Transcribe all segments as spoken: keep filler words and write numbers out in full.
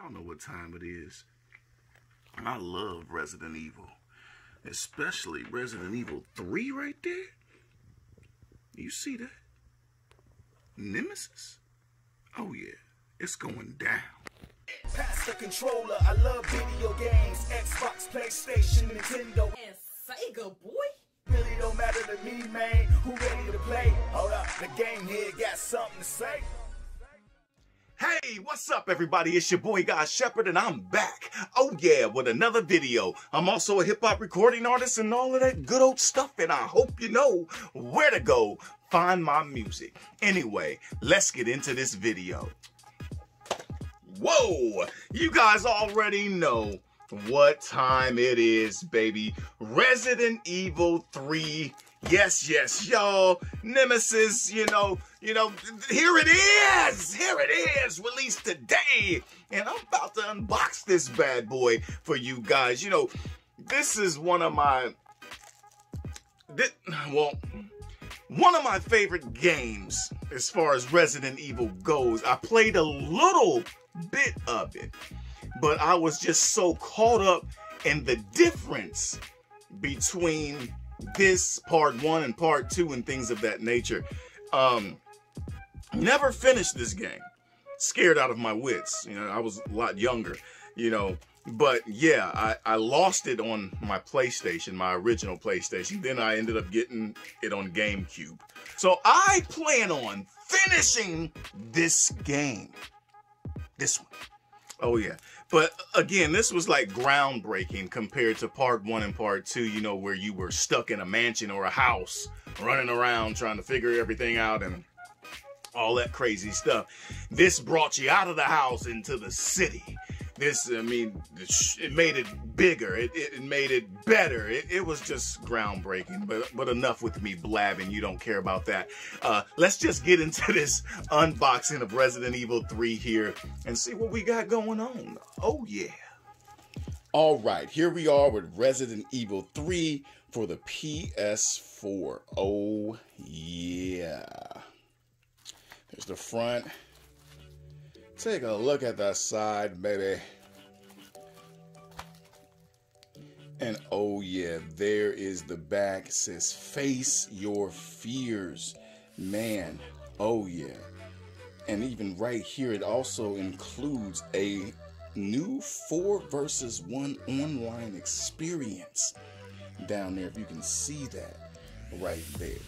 y'all know what time it is. And I love Resident Evil, especially Resident Evil three right there. You see that? Nemesis? Oh yeah, it's going down. Pass the controller, I love video games, Xbox, PlayStation, Nintendo, and Sega, boy. Really don't matter to me, man, who ready to play? Hold up, the Game Head got something to say. Hey, what's up everybody? It's your boy God's Shepherd and I'm back. Oh yeah, with another video. I'm also a hip-hop recording artist and all of that good old stuff, and I hope you know where to go find my music. Anyway, let's get into this video. Whoa! You guys already know what time it is, baby. Resident Evil three. Yes, yes, y'all. Nemesis, you know, you know, here it is. Here it is, released today. And I'm about to unbox this bad boy for you guys. You know, this is one of my, this, well, one of my favorite games as far as Resident Evil goes. I played a little bit of it, but I was just so caught up in the difference between this part one and part two and things of that nature. Um, never finished this game. Scared out of my wits. You know, I was a lot younger, you know. But yeah, I, I lost it on my PlayStation, my original PlayStation. Then I ended up getting it on GameCube. So I plan on finishing this game. This one. Oh yeah. But again, this was like groundbreaking compared to part one and part two, you know, where you were stuck in a mansion or a house running around trying to figure everything out and all that crazy stuff. This brought you out of the house into the city. This, I mean, it made it bigger. It, it made it better. It, it was just groundbreaking. But, but enough with me blabbing. You don't care about that. Uh, let's just get into this unboxing of Resident Evil three here and see what we got going on. Oh, yeah. All right. Here we are with Resident Evil three for the P S four. Oh, yeah. There's the front. Take a look at the side, baby. And oh yeah, there is the back. It says, face your fears. Man, oh yeah. And even right here, it also includes a new four versus one online experience down there, if you can see that right there.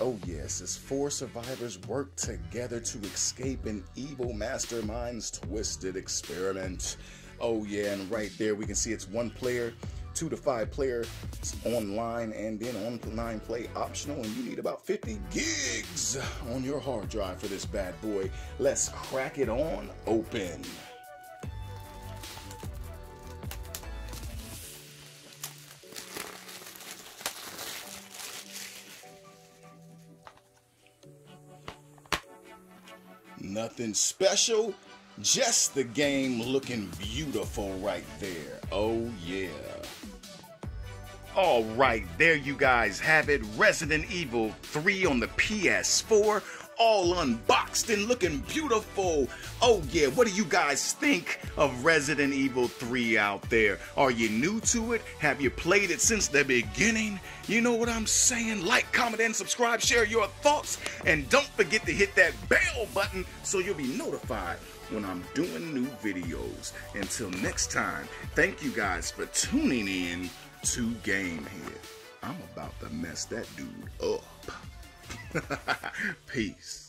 Oh yes, as four survivors work together to escape an evil mastermind's twisted experiment. Oh yeah, and right there we can see it's one player, two to five player, it's online, and then online play optional, and you need about fifty gigs on your hard drive for this bad boy. Let's crack it on open. Nothing special, just the game looking beautiful right there. Oh yeah. All right, there you guys have it. Resident Evil three on the P S four, all unboxed and looking beautiful. Oh yeah, what do you guys think of Resident Evil three out there? Are you new to it? Have you played it since the beginning? You know what I'm saying? Like, comment, and subscribe. Share your thoughts. And don't forget to hit that bell button so you'll be notified when I'm doing new videos. Until next time, thank you guys for tuning in to Game Head. I'm about to mess that dude up. Peace.